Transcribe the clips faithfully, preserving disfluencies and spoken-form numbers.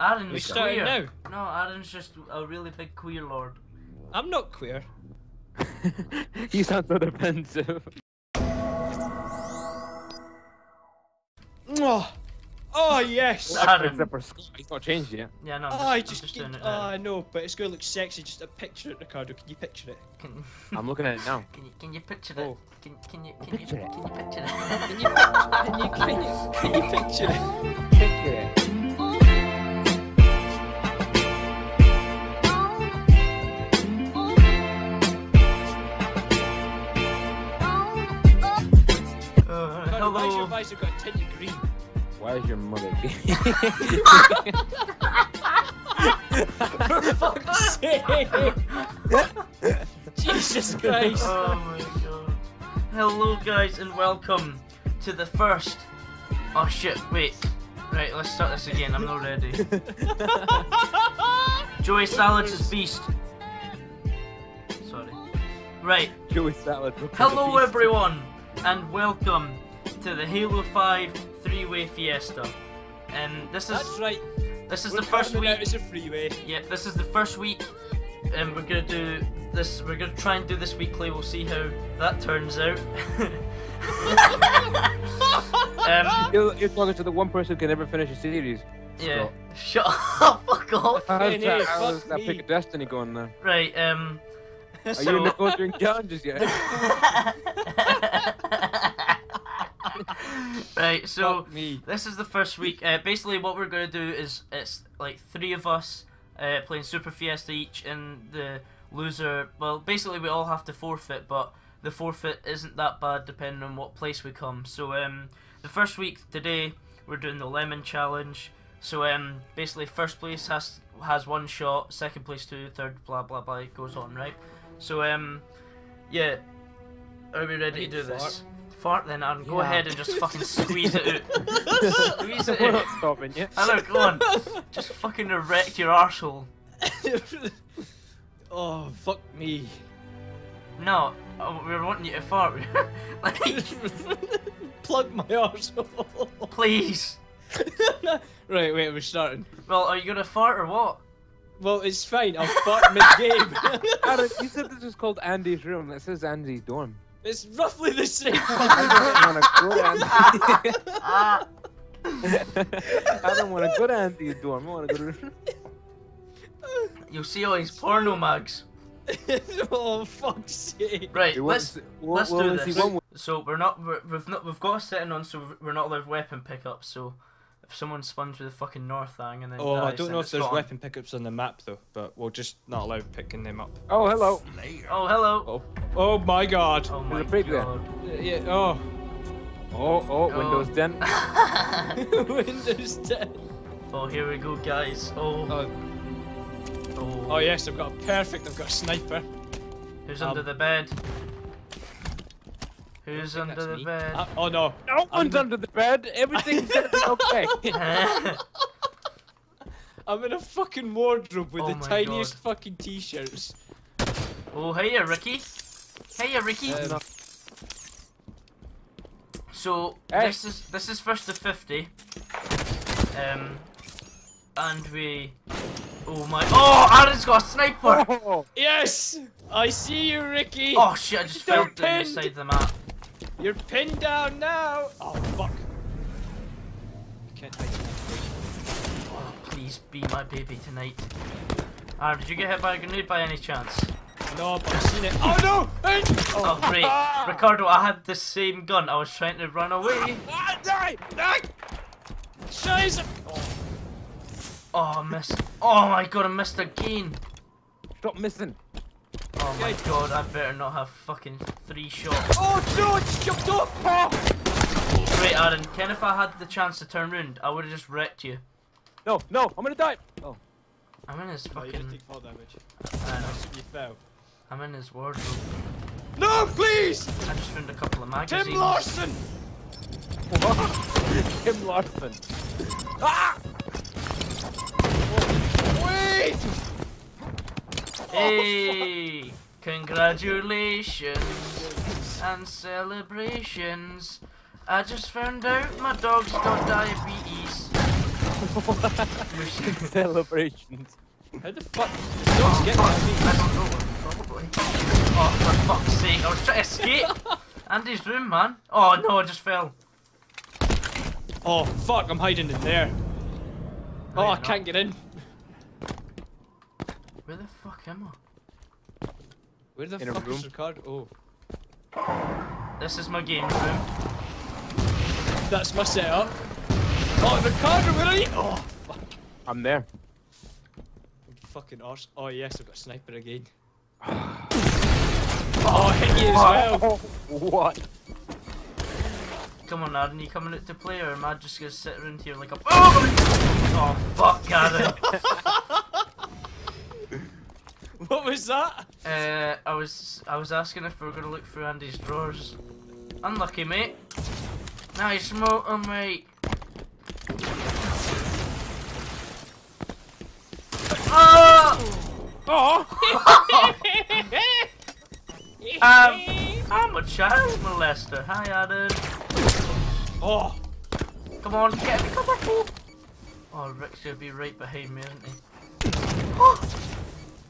Aaron's we starting queer. Now. No, Aaron's just a really big queer lord. I'm not queer. You sound so defensive. Oh, oh yes! Aaron. Except for Scott, he's not changed yet. Yeah, no, I'm just, oh, I just, just doing it now. Oh, I know, but it's going to look sexy, just a picture of Ricardo. Can you picture it? Can... I'm looking at it now. Can you, can you picture oh. it? Can, can you, can you, can you picture it? Can you, can you, can you, can you picture it? Picture it. Why is it got a tint of green? Why is your mother green? For fuck's sake! Jesus Christ! Oh my god. Hello guys and welcome to the first... Oh shit, wait. Right, let's start this again, I'm not ready. Joey Salads is beast. Sorry. Right. Joey Salads. Hello everyone and welcome to the Halo five three-way fiesta, and um, this is That's right. This is we're the first week. It's a freeway. Yeah, this is the first week, and we're gonna do this. We're gonna try and do this weekly. We'll see how that turns out. um, you're, you're talking to the one person who can never finish a series. Yeah. Shut up! Fuck off! How's that, how's that pick of destiny going there? Right. Um. Are so... you in the court doing challenges yet? Right, so this is the first week. Uh, basically, what we're gonna do is it's like three of us uh, playing Super Fiesta each, and the loser. Well, basically, we all have to forfeit, but the forfeit isn't that bad depending on what place we come. So, um, the first week today we're doing the Lemon Challenge. So, um, basically, first place has has one shot, second place two, third blah blah blah it goes on, right? So, um, yeah, are we ready to do this? Fart then, Aaron. Go yeah. ahead and just fucking squeeze it out. Squeeze it We're out. We're not stopping you. I know, go on. Just fucking erect your arsehole. Oh, fuck me. No, we were wanting you to fart. Like... Plug my arsehole. Please. Right, wait, we're starting. Well, are you gonna fart or what? Well, it's fine, I'll fart mid-game. Aaron, you said this was called Andy's Room. It says Andy's Dorm. It's roughly the same. I don't want to go to Andy's dorm. I don't want to go to Andy's dorm. I want to go to. You'll see all these porno mags. Oh fuck's sake! Right, let's let's do this. So we're not we're, we've not we've got a setting on, so we're not allowed weapon pickups. So if someone spuns with a fucking north thing and then oh, dies, I don't know if there's gone. Weapon pickups on the map though, but we're just not allowed picking them up. Oh hello! Oh hello! Oh. Oh my god! Oh my god! There. Yeah, yeah. Oh. oh, oh, oh, Windows ten. Windows ten. Oh, here we go, guys. Oh. Oh. Oh. Oh yes, I've got a perfect. I've got a sniper. Who's um, under the bed? Who's under the me. bed? Uh, oh no! No one's under the bed. Everything's okay. I'm in a fucking wardrobe with oh the tiniest god. fucking t-shirts. Oh, hiya, Ricky. Hey, Ricky. Um, so hey. this is this is first to fifty, um, and we. Oh my! Oh, Aaron's got a sniper. Oh. Yes, I see you, Ricky. Oh shit! I just fell down the side of the map. You're pinned down now. Oh fuck! I can't hide tonight. Oh, please be my baby tonight. Aaron, did you get hit by a grenade by any chance? No, but I've seen it. Oh no! Oh, oh great. Ricardo, I had the same gun. I was trying to run away. Ah, die! Die! Jesus! Oh. oh, I missed. Oh my god, I missed again. Stop missing. Oh my god, I better not have fucking three shots. Oh no, it's jumped off! Oh. Great, Aaron. Ken, if I had the chance to turn round, I would have just wrecked you. No, no, I'm gonna die! Oh. I'm in his fucking. Oh, you take fall damage. I know. You fell. I'm in his wardrobe. No, please! I just found a couple of magazines. Kim Larson! What? Kim Larson. Ah! Oh, wait! Hey! Congratulations and celebrations. I just found out my dog's got diabetes. Celebrations. How the fuck? Don't skip me. I don't know, probably. Oh, for fuck's sake, I was trying to escape! Andy's room, man. Oh no, I just fell. Oh fuck, I'm hiding in there. Oh, I can't get in. Where the fuck am I? Where the fuck is your card? Oh. This is my game room. That's my setup. Oh, Ricardo, where are you? Oh, fuck. I'm there. Fucking arse. Oh, yes, I've got a sniper again. Oh, I hit you as well. Oh, what? Come on, Aaron, are you coming out to play or am I just gonna sit around here like a. Oh, fuck, Aaron. What was that? Uh, I was I was asking if we were gonna look through Andy's drawers. Unlucky, mate. Nice motor, mate. Oh! Oh! um, I'm a child molester. Hi, Adam. Oh! Come on, get me, come on. Oh, Rick's gonna be right behind me, isn't he? Oh.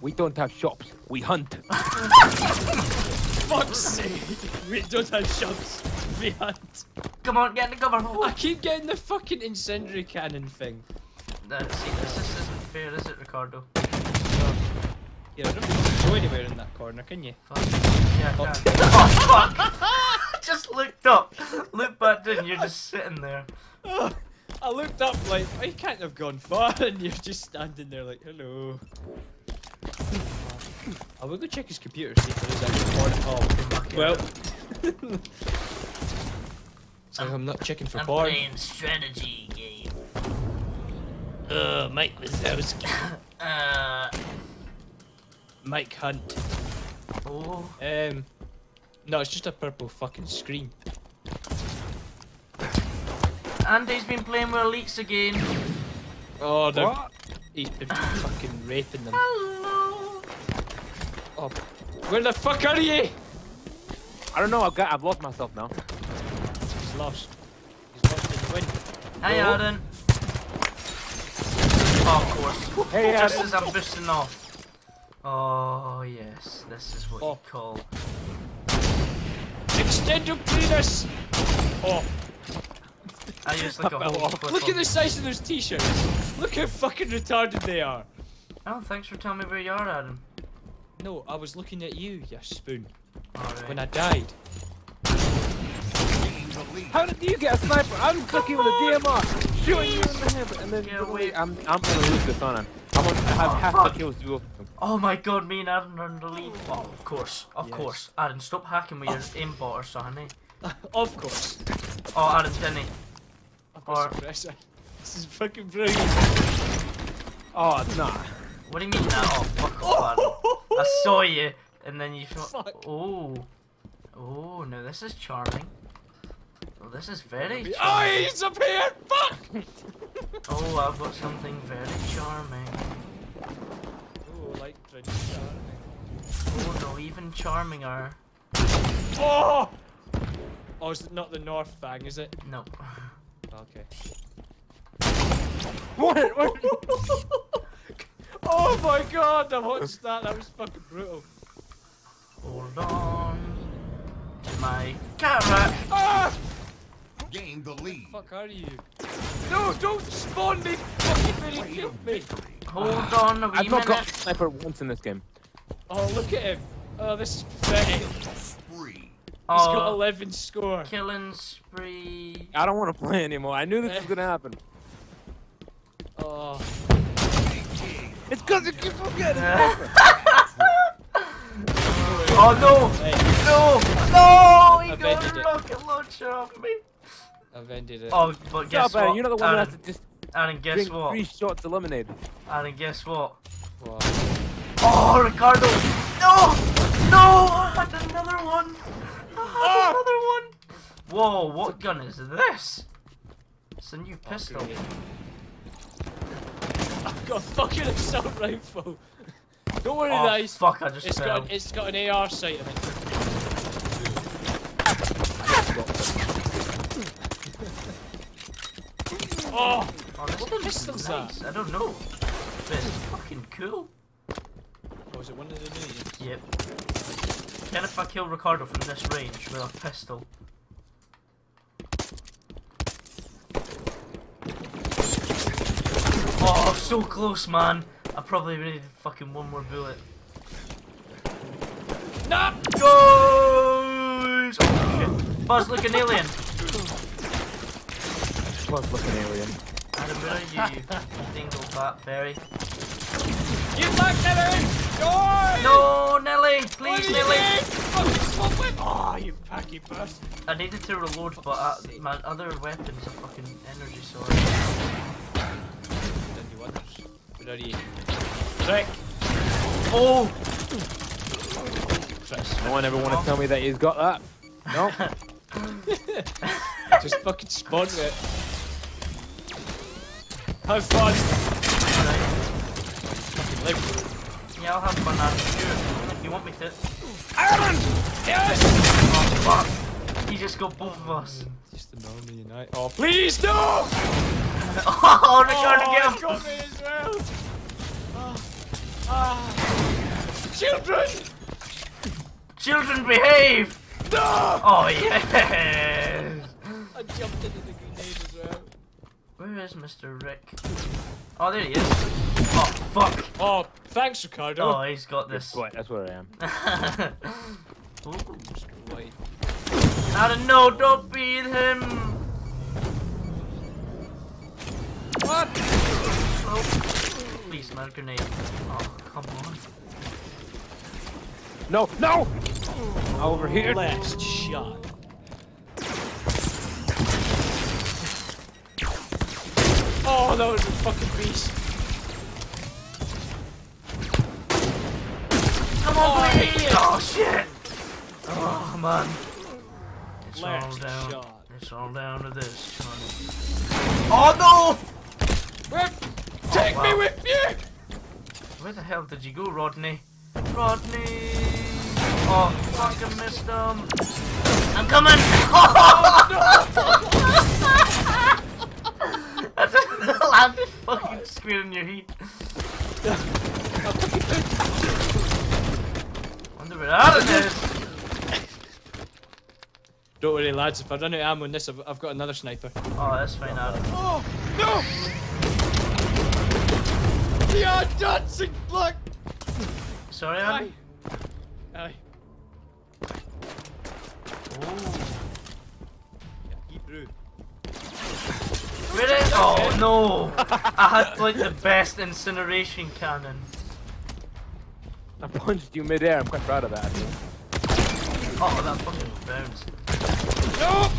We don't have shops. We hunt. Fuck's sake! We don't have shops. We hunt. Come on, get in the cover. Oh. I keep getting the fucking incendiary cannon thing. That, see, this, this isn't fair, is it, Ricardo? Oh. Yeah, I don't think you can go anywhere in that corner, can you? Fuck. Yeah, oh. Oh, fuck! Just looked up. Looked back in, you're just sitting there. Oh, I looked up like, I can't have gone far, and you're just standing there like, hello. I will go check his computer, see if there is actually porn at all. Well. So I'm, I'm not checking for I'm porn. I'm playing strategy game. Uh, Mike Wazowski. uh, Mike Hunt. Oh. Um. No, it's just a purple fucking screen. Andy's been playing with elites again. Oh, they're. What? He's been fucking raping them. Hello. Oh. Where the fuck are you? I don't know. I've got. I've lost myself now. He's lost. He's lost in the wind. Hi, no. Aaron. Oh, of course. Hey, just as I'm boosting off. Oh, yes. This is what oh. you call. Extend your penis! Oh. I just like a whole Look at the size of those t-shirts. Look how fucking retarded they are. Oh, thanks for telling me where you are, Adam. No, I was looking at you, you spoon. Right. When I died. How did you get a sniper? I'm cooking with a D M R. Shooting you in the head, and then yeah, wait. I'm I'm gonna lose this on him. I'm gonna have oh, half fuck. the kills to go. Oh my god, me and Aaron are in the lead. Oh, of course, of yes. course. Aaron, stop hacking with oh. your aimbot or something, eh? Of course. Oh, Aaron, didn't he? Or... This is fucking brilliant. Oh, nah. What do you mean now? Nah? Oh, fuck off, oh. Aaron. I saw you, and then you shot. Fuck. Oh. Oh, now this is charming. Oh, this is very charming. Oh, he's up here! Fuck! Oh, I've got something very charming. Oh, like charming. Oh no, even charming are. Oh! Oh, is it not the North Fang, is it? No. Okay. What? What? Oh my god, I watched that. That was fucking brutal. Hold on. My camera. Ah! Gain the lead. What the fuck are you? No, don't spawn me! Fucking really kill me! Hold on a wee I've minute. I've not got sniper once in this game. Oh, look at him. Oh, this is pathetic. Spree. Oh, he's got eleven score. Killing spree. I don't want to play anymore. I knew this was going to happen. Oh. It's because you keep forgetting. Oh, no. Hey. No. No. He I've got a rocket launcher off me. I've ended it. Oh, but guess Stop, what? You're not the one Aaron, that has to just Aaron, guess drink what? three shots of lemonade. Aaron, guess what? What? Oh, Ricardo! No! No! I had another one! I had another one! Whoa, what gun is this? It's a new pistol. I've got a fucking assault rifle. Don't worry, oh, guys. Fuck, I just it's fell. Got an, it's got an A R sight in it. Oh, oh, this the pistol's nice. That? I don't know. But it's fucking cool. Oh, is it one of the minions? Yep. Then if I kill Ricardo from this range with a pistol. Oh, so close, man. I probably needed fucking one more bullet. Not goes! Oh shit. Buzz looking alien. Buzz looking alien. Adam, where are you, you dinglebat berry? You fuck Nelly! Go! No, Nelly! Please, Nelly! Oh, you packy bastard. I needed to reload, but I, my other weapon's a fucking energy sword. Then you want this? Where are you? Trick! Oh! No one ever want to tell me that he's got that. No. Just fucking spawn it. Have fun. Fucking live. Yeah, I'll have fun now. Sure. If you want me to. Aaron! Yes! Oh fuck! He just got both of us. Just annoy me, unite. Oh please no! Oh, they're trying to get him. Got me as well. Oh. Ah. Children! Children behave! No! Oh yes! I jumped into the grenade as well. Where is Mister Rick? Oh, there he is. Oh fuck! Oh, thanks Ricardo. Oh, he's got this. Right, that's where I am. Ooh, just wait. I don't know, don't beat him! What? Oh, please, my grenade. Oh, come on. No, no! Over here. Last shot. Oh, that was a fucking beast. Come on, please! Oh, shit! Oh, man. It's all down. It's all down to this. Oh, no! Rip! Take me with you! Where the hell did you go, Rodney? Rodney! Oh, fucking missed him! I'm coming! Oh, no. I just landed fucking square in your heat. Wonder where out of this! Don't worry lads, if I run out of ammo on this, I've, I've got another sniper. Oh, that's fine, Adam. Oh, no! The odd dancing block! Sorry, Adam? Aye. Aye. Oh. Yeah, keep through. Where is? Oh no! I had like the best incineration cannon. I punched you midair. I'm quite proud of that. Oh, that fucking bounce! No!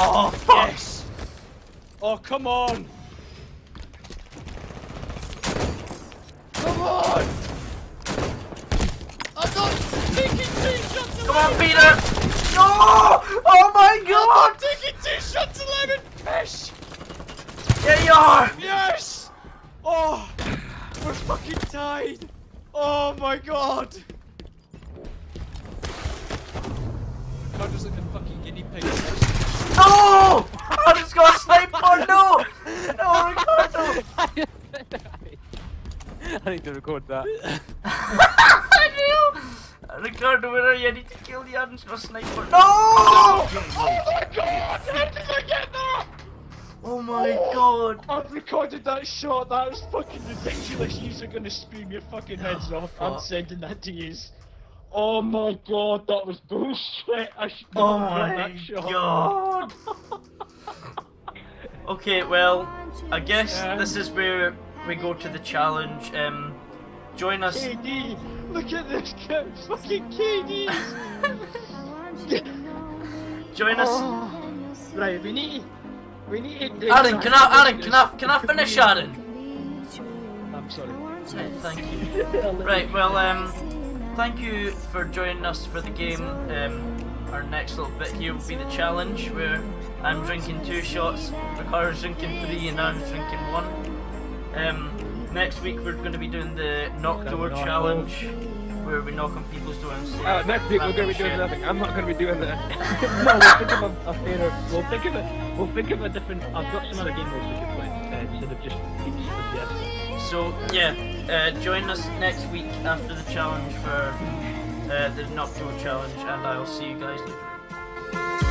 Oh fuck! Yes. Oh come on! Come on! I'm not taking two shots. Come on, Peter! No! Oh my God! I'm taking two shots of lemon fish. There you are. Yes. Oh, we're fucking tied. Oh my God. I'm just like a fucking guinea pig. No! I just got sniped. Oh no! No, Ricardo! I need to record that. I do! Ricardo, where are you? I need to kill the Armscore sniper. No! Oh my God! How did I get that? Oh my oh, God! I've recorded that shot. That was fucking ridiculous. You're gonna spoon your fucking heads off. Oh. I'm sending that to you. Oh my God, that was bullshit. I should oh my that shot. God! Okay, well, I guess um, this is where we go to the challenge. Um, join us. K D, look at this guy, fucking K D. Join us. Oh. Right, we need, we need. Aaron, can I, Aaron, can I, can I finish, Aaron? I'm sorry. Right, thank you. Right, well, um, thank you for joining us for the game. Um, our next little bit here will be the challenge where I'm drinking two shots, Ricardo's drinking three, and I'm drinking one. Um, next week we're going to be doing the Nocturne Challenge, where we knock on people's doors. Uh, next week we're gonna be doing shit. Nothing. I'm not gonna be doing that. No, we'll think of a, a fairer. We'll think of it. We'll think of a different. I've got some other game modes we could play uh, instead of just each Super Fiesta. So yeah, uh, join us next week after the challenge for uh, the Nocturne Challenge, and I will see you guys later.